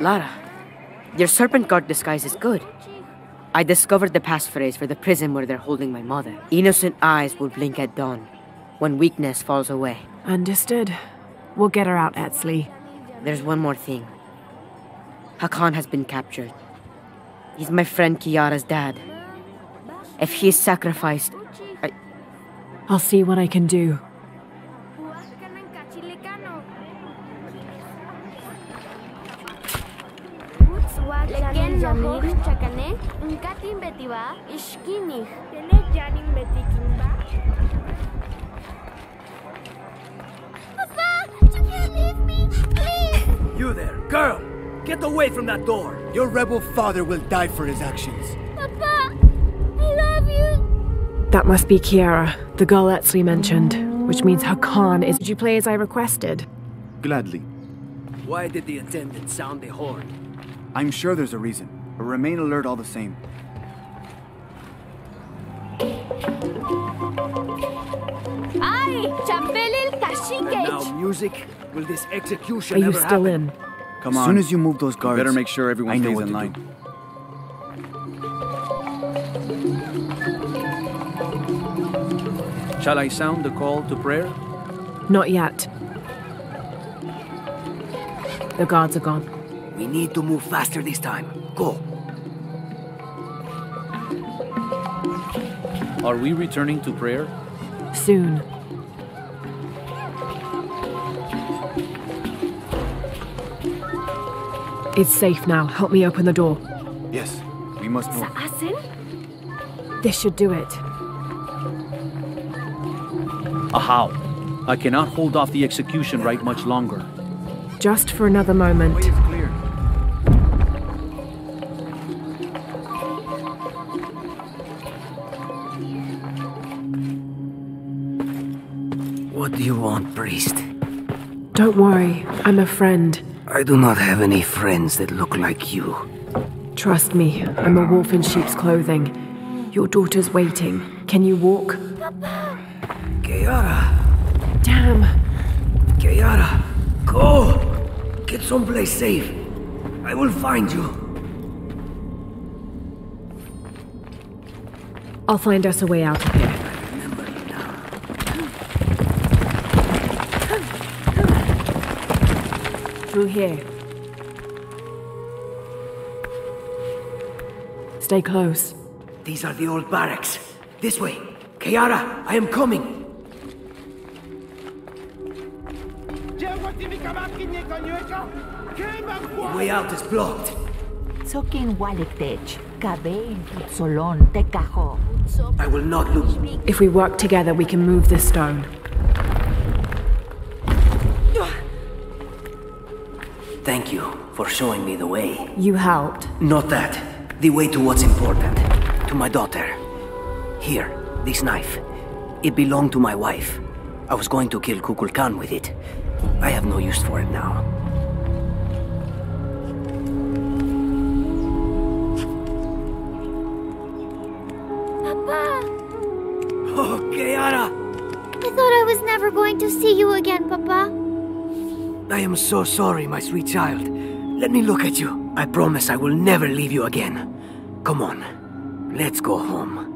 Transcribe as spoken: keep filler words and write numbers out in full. Lara, your Serpent Guard disguise is good. I discovered the passphrase for the prison where they're holding my mother. Innocent eyes will blink at dawn, when weakness falls away. Understood. We'll get her out, Etzli. There's one more thing. Hakann has been captured. He's my friend Kiara's dad. If he is sacrificed, I... I'll see what I can do. Papa, you can't leave me, please! You there, girl! Get away from that door! Your rebel father will die for his actions. Papa, I love you! That must be Kiara, the girl Etzli mentioned, which means Hakann is... Did you play as I requested? Gladly. Why did the attendant sound the horn? I'm sure there's a reason, but remain alert all the same. And now music. Will this execution ever happen? Are you still in? Come on. As soon as you move those guards, you better make sure everyone stays in line. Shall I sound the call to prayer? Not yet. The guards are gone. We need to move faster this time. Go. Are we returning to prayer? Soon. It's safe now. Help me open the door. Yes, we must move. This should do it. Ahau. I cannot hold off the execution right much longer. Just for another moment. The way is clear. What do you want, priest? Don't worry. I'm a friend. I do not have any friends that look like you. Trust me, I'm a wolf in sheep's clothing. Your daughter's waiting. Can you walk? Papa! Kiara! Damn! Kiara! Go! Get someplace safe. I will find you. I'll find us a way out of here. Through here. Stay close. These are the old barracks. This way. Kiara, I am coming. The way out is blocked. I will not lose. If we work together, we can move this stone. Thank you for showing me the way. You helped. Not that. The way to what's important. To my daughter. Here, this knife. It belonged to my wife. I was going to kill Kukulkan with it. I have no use for it now. Papa! Oh, Kiara! I thought I was never going to see you again, Papa. I am so sorry, my sweet child. Let me look at you. I promise I will never leave you again. Come on, let's go home.